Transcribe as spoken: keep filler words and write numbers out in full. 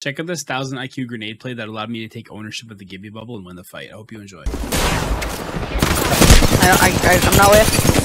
Check out this thousand I Q grenade play that allowed me to take ownership of the Gibby bubble and win the fight. I hope you enjoy. I, I, I'm not with.